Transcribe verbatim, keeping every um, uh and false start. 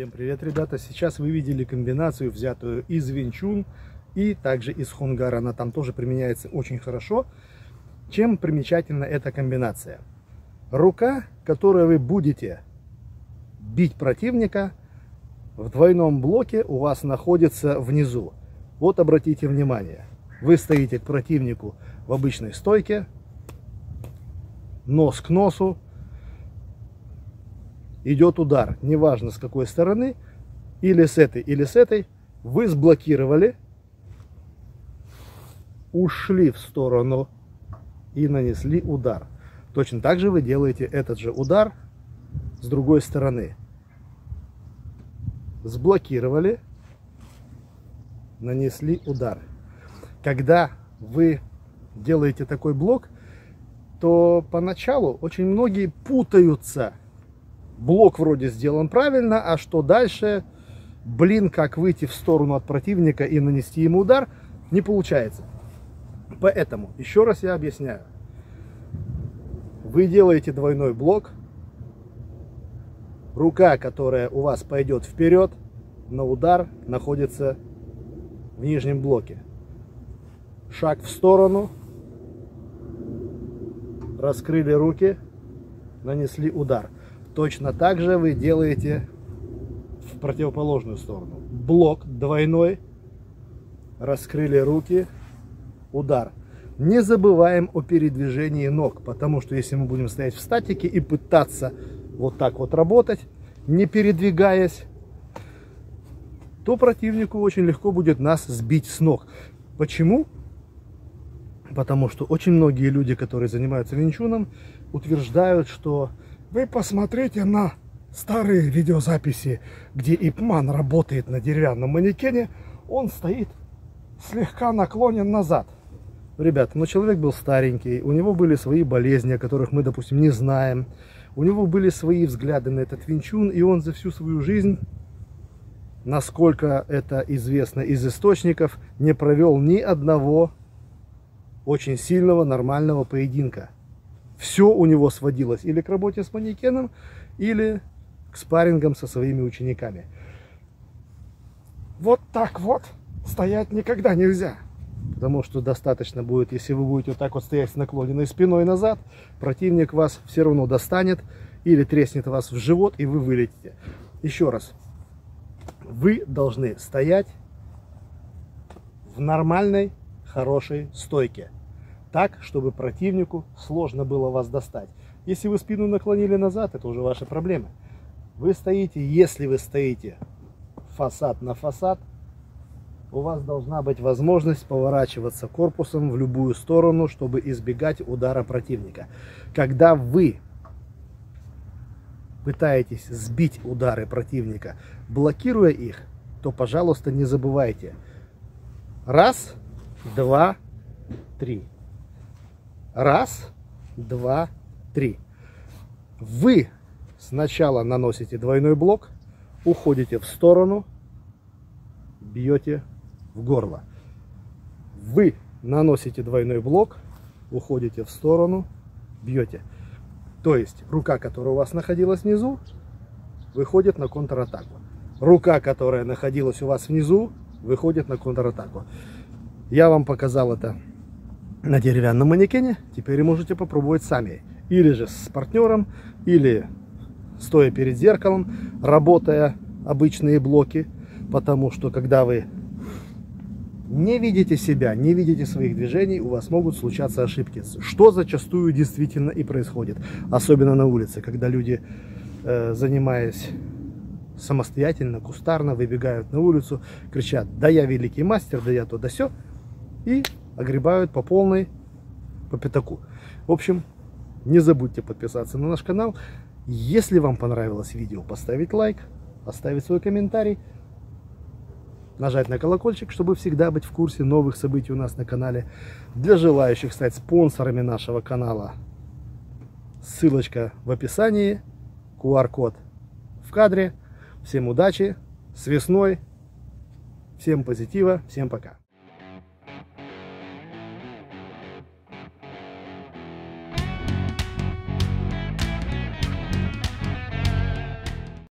Всем привет, ребята! Сейчас вы видели комбинацию, взятую из Вин Чун и также из Хунгара. Она там тоже применяется очень хорошо. Чем примечательна эта комбинация? Рука, которой вы будете бить противника, в двойном блоке у вас находится внизу. Вот обратите внимание, вы стоите к противнику в обычной стойке, нос к носу, идет удар, неважно с какой стороны, или с этой, или с этой, вы сблокировали, ушли в сторону и нанесли удар. Точно так же вы делаете этот же удар с другой стороны. Сблокировали, нанесли удар. Когда вы делаете такой блок, то поначалу очень многие путаются. Блок вроде сделан правильно, а что дальше? Блин, как выйти в сторону от противника и нанести ему удар, не получается. Поэтому, еще раз я объясняю. Вы делаете двойной блок. Рука, которая у вас пойдет вперед на удар, находится в нижнем блоке. Шаг в сторону. Раскрыли руки, нанесли удар. Точно так же вы делаете в противоположную сторону. Блок двойной, раскрыли руки, удар. Не забываем о передвижении ног, потому что если мы будем стоять в статике и пытаться вот так вот работать, не передвигаясь, то противнику очень легко будет нас сбить с ног. Почему? Потому что очень многие люди, которые занимаются Вин Чуном, утверждают, что... Вы посмотрите на старые видеозаписи, где Ипман работает на деревянном манекене. Он стоит слегка наклонен назад. Ребята, но человек был старенький, у него были свои болезни, о которых мы, допустим, не знаем. У него были свои взгляды на этот Вин Чун, и он за всю свою жизнь, насколько это известно из источников, не провел ни одного очень сильного нормального поединка. Все у него сводилось или к работе с манекеном, или к спаррингам со своими учениками. Вот так вот стоять никогда нельзя. Потому что достаточно будет, если вы будете вот так вот стоять с наклоненной спиной назад, противник вас все равно достанет или треснет вас в живот, и вы вылетите. Еще раз. Вы должны стоять в нормальной, хорошей стойке. Так, чтобы противнику сложно было вас достать. Если вы спину наклонили назад, это уже ваши проблемы. Вы стоите, если вы стоите фасад на фасад, у вас должна быть возможность поворачиваться корпусом в любую сторону, чтобы избегать удара противника. Когда вы пытаетесь сбить удары противника, блокируя их, то, пожалуйста, не забывайте. Раз, два, три. Раз, два, три. Вы сначала наносите двойной блок, уходите в сторону, бьете в горло. Вы наносите двойной блок, уходите в сторону, бьете. То есть рука, которая у вас находилась внизу, выходит на контратаку. Рука, которая находилась у вас внизу, выходит на контратаку. Я вам показал это на деревянном манекене, теперь можете попробовать сами. Или же с партнером, или стоя перед зеркалом, работая обычные блоки. Потому что когда вы не видите себя, не видите своих движений, у вас могут случаться ошибки. Что зачастую действительно и происходит. Особенно на улице, когда люди, занимаясь самостоятельно, кустарно, выбегают на улицу, кричат: да я великий мастер, да я то, да сё. И... огребают по полной, по пятаку. В общем, не забудьте подписаться на наш канал. Если вам понравилось видео, поставить лайк, оставить свой комментарий, нажать на колокольчик, чтобы всегда быть в курсе новых событий у нас на канале. Для желающих стать спонсорами нашего канала, ссылочка в описании, ку ар код в кадре. Всем удачи, с весной, всем позитива, всем пока.